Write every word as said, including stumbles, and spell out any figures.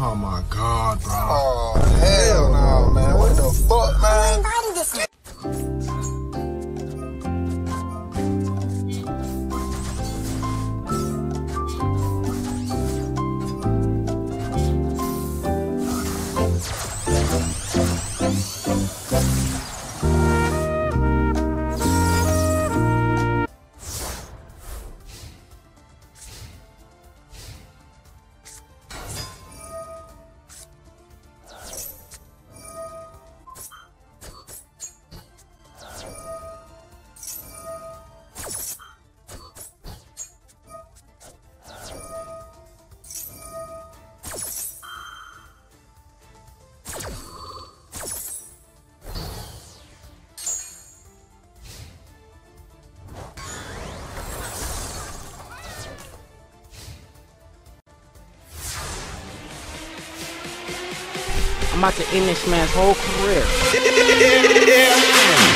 Oh my God, bro. Oh, hell no, man. What the fuck, man? I'm about to end this man's whole career.